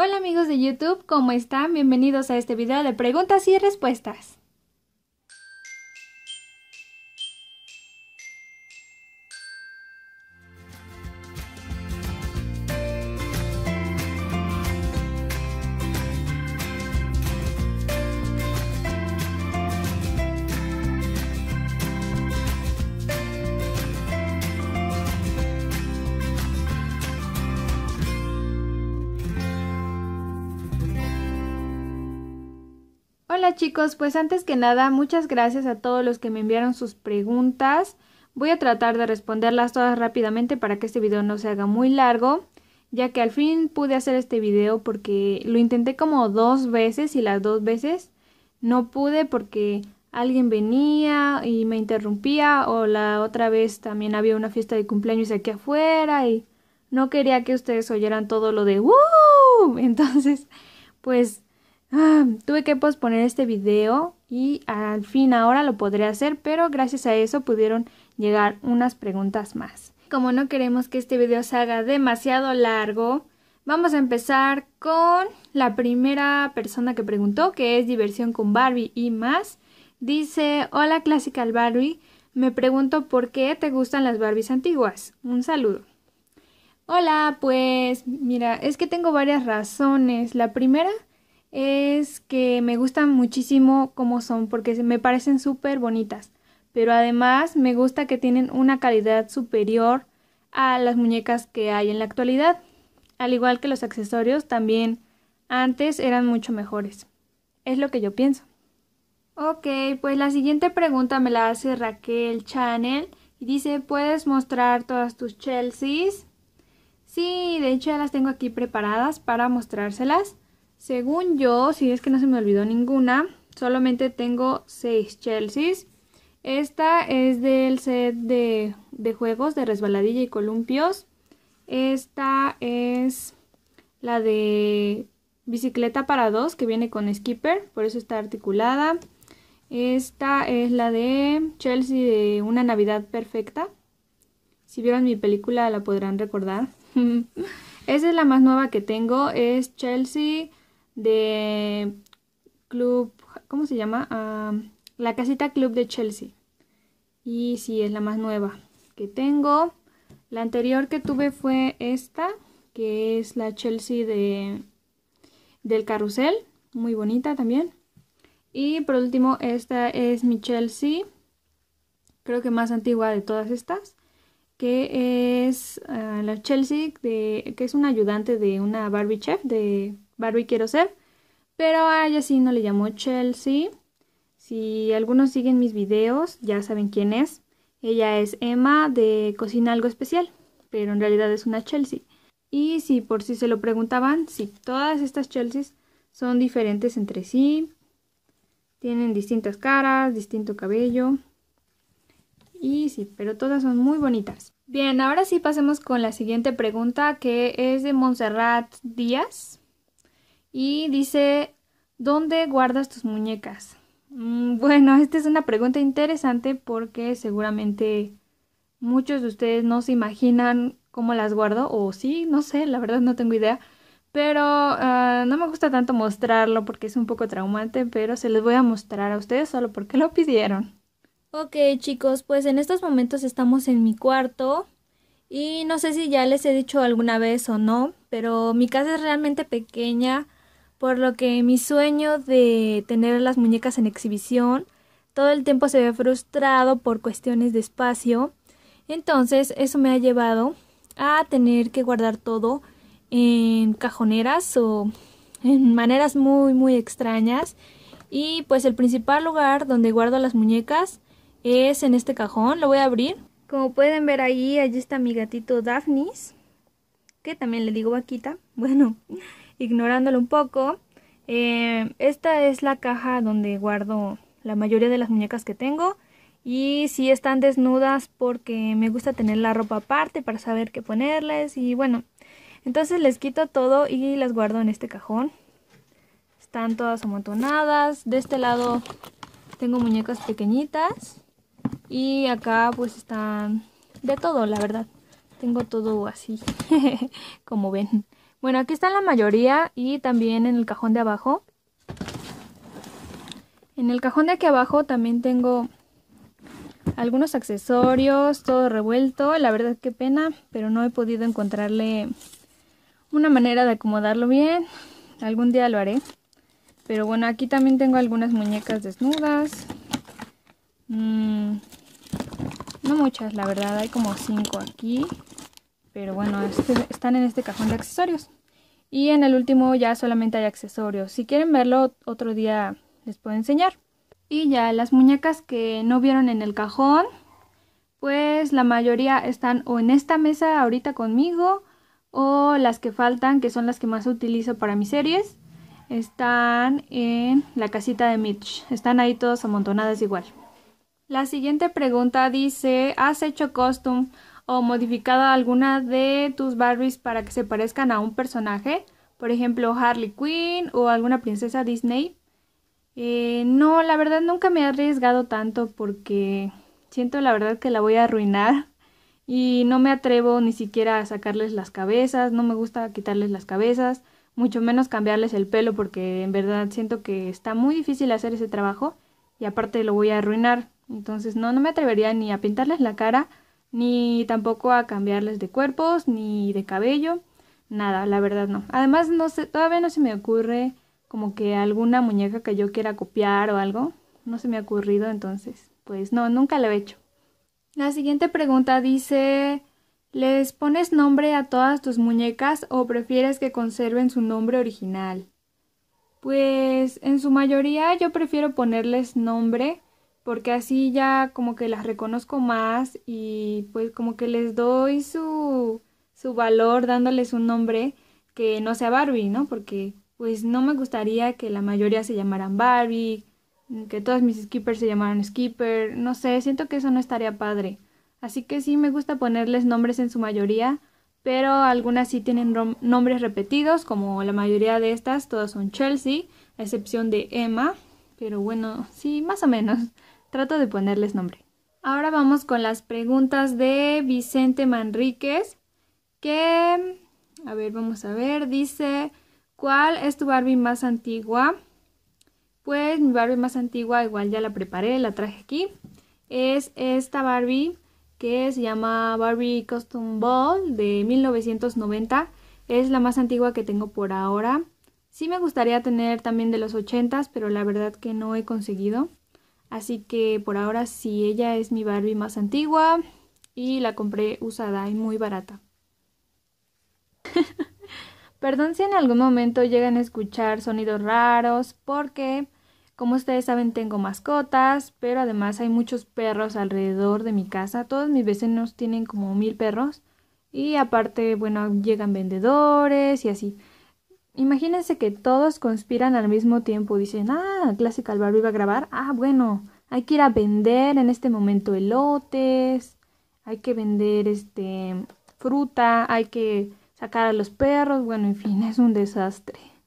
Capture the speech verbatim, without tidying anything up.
Hola amigos de YouTube, ¿cómo están? Bienvenidos a este video de preguntas y respuestas. Hola chicos, pues antes que nada muchas gracias a todos los que me enviaron sus preguntas. Voy a tratar de responderlas todas rápidamente para que este video no se haga muy largo, ya que al fin pude hacer este video porque lo intenté como dos veces y las dos veces no pude porque alguien venía y me interrumpía, o la otra vez también había una fiesta de cumpleaños aquí afuera y no quería que ustedes oyeran todo lo de ¡wow! Entonces pues... Ah, tuve que posponer este video y al fin ahora lo podré hacer, pero gracias a eso pudieron llegar unas preguntas más. Como no queremos que este video se haga demasiado largo, vamos a empezar con la primera persona que preguntó, que es diversión con Barbie y más. Dice: hola Classical Barbie, me pregunto por qué te gustan las Barbies antiguas. Un saludo. Hola, pues mira, es que tengo varias razones. La primera es que me gustan muchísimo como son, porque me parecen súper bonitas, pero además me gusta que tienen una calidad superior a las muñecas que hay en la actualidad, al igual que los accesorios también antes eran mucho mejores, es lo que yo pienso. Ok, pues la siguiente pregunta me la hace Raquel Chanel y dice: ¿puedes mostrar todas tus Chelseas? Sí, de hecho ya las tengo aquí preparadas para mostrárselas. Según yo, si es que no se me olvidó ninguna, solamente tengo seis Chelseas. Esta es del set de, de juegos de resbaladilla y columpios. Esta es la de bicicleta para dos que viene con skipper, por eso está articulada. Esta es la de Chelsea de Una Navidad Perfecta. Si vieron mi película la podrán recordar. Esa es la más nueva que tengo, es Chelsea de Club, ¿cómo se llama? Uh, la casita Club de Chelsea. Y sí, es la más nueva que tengo. La anterior que tuve fue esta, que es la Chelsea de, del carrusel, muy bonita también. Y por último, esta es mi Chelsea, creo que más antigua de todas estas, que es uh, la Chelsea, de, que es una ayudante de una Barbie chef, de Barbie Quiero Ser, pero a ella sí no le llamó Chelsea. Si algunos siguen mis videos ya saben quién es, ella es Emma de Cocina Algo Especial, pero en realidad es una Chelsea. Y si por si se lo preguntaban, sí, todas estas Chelseas son diferentes entre sí, tienen distintas caras, distinto cabello. Y sí, pero todas son muy bonitas. Bien, ahora sí pasemos con la siguiente pregunta, que es de Montserrat Díaz. Y dice: ¿dónde guardas tus muñecas? Mm, bueno, esta es una pregunta interesante porque seguramente muchos de ustedes no se imaginan cómo las guardo. O sí, no sé, la verdad no tengo idea. Pero uh, no me gusta tanto mostrarlo porque es un poco traumante, pero se los voy a mostrar a ustedes solo porque lo pidieron. Ok chicos, pues en estos momentos estamos en mi cuarto y no sé si ya les he dicho alguna vez o no, pero mi casa es realmente pequeña, por lo que mi sueño de tener las muñecas en exhibición todo el tiempo se ve frustrado por cuestiones de espacio. Entonces eso me ha llevado a tener que guardar todo en cajoneras o en maneras muy muy extrañas. Y pues el principal lugar donde guardo las muñecas es en este cajón. Lo voy a abrir. Como pueden ver ahí, allí está mi gatito Daphnis, que también le digo vaquita, bueno, ignorándolo un poco. Eh, esta es la caja donde guardo la mayoría de las muñecas que tengo. Y sí están desnudas porque me gusta tener la ropa aparte para saber qué ponerles. Y bueno, entonces les quito todo y las guardo en este cajón. Están todas amontonadas. De este lado tengo muñecas pequeñitas y acá pues están de todo, la verdad. Tengo todo así, como ven. Bueno, aquí están la mayoría y también en el cajón de abajo. En el cajón de aquí abajo también tengo algunos accesorios, todo revuelto. La verdad que pena, pero no he podido encontrarle una manera de acomodarlo bien. Algún día lo haré. Pero bueno, aquí también tengo algunas muñecas desnudas. Mm, no muchas, la verdad. Hay como cinco aquí. Pero bueno, este, están en este cajón de accesorios. Y en el último ya solamente hay accesorios. Si quieren verlo, otro día les puedo enseñar. Y ya las muñecas que no vieron en el cajón, pues la mayoría están o en esta mesa ahorita conmigo, o las que faltan, que son las que más utilizo para mis series, están en la casita de Mitch. Están ahí todas amontonadas igual. La siguiente pregunta dice: ¿has hecho custom o modificado alguna de tus Barbies para que se parezcan a un personaje? Por ejemplo, Harley Quinn o alguna princesa Disney. Eh, no, la verdad nunca me he arriesgado tanto porque siento la verdad que la voy a arruinar. Y no me atrevo ni siquiera a sacarles las cabezas. No me gusta quitarles las cabezas. Mucho menos cambiarles el pelo, porque en verdad siento que está muy difícil hacer ese trabajo y aparte lo voy a arruinar. Entonces no, no me atrevería ni a pintarles la cara, ni tampoco a cambiarles de cuerpos, ni de cabello, nada, la verdad no. Además no sé, todavía no se me ocurre como que alguna muñeca que yo quiera copiar o algo, no se me ha ocurrido, entonces pues no, nunca lo he hecho. La siguiente pregunta dice: ¿les pones nombre a todas tus muñecas o prefieres que conserven su nombre original? Pues en su mayoría yo prefiero ponerles nombre, porque así ya como que las reconozco más y pues como que les doy su, su valor dándoles un nombre que no sea Barbie, ¿no? Porque pues no me gustaría que la mayoría se llamaran Barbie, que todas mis Skippers se llamaran Skipper, no sé, siento que eso no estaría padre. Así que sí me gusta ponerles nombres en su mayoría, pero algunas sí tienen nombres repetidos, como la mayoría de estas, todas son Chelsea, a excepción de Emma, pero bueno, sí, más o menos, trato de ponerles nombre. Ahora vamos con las preguntas de Vicente Manríquez, que, a ver, vamos a ver, dice: ¿cuál es tu Barbie más antigua? Pues mi Barbie más antigua, igual ya la preparé, la traje aquí, es esta Barbie, que se llama Barbie Custom Ball de mil novecientos noventa. Es la más antigua que tengo por ahora. Sí me gustaría tener también de los ochentas, pero la verdad que no he conseguido. Así que por ahora sí, ella es mi Barbie más antigua y la compré usada y muy barata. Perdón si en algún momento llegan a escuchar sonidos raros, porque como ustedes saben, tengo mascotas, pero además hay muchos perros alrededor de mi casa. Todos mis vecinos tienen como mil perros. Y aparte, bueno, llegan vendedores y así. Imagínense que todos conspiran al mismo tiempo. Dicen: ah, Classical Barbie va a grabar. Ah, bueno, hay que ir a vender en este momento elotes. Hay que vender este fruta. Hay que sacar a los perros. Bueno, en fin, es un desastre.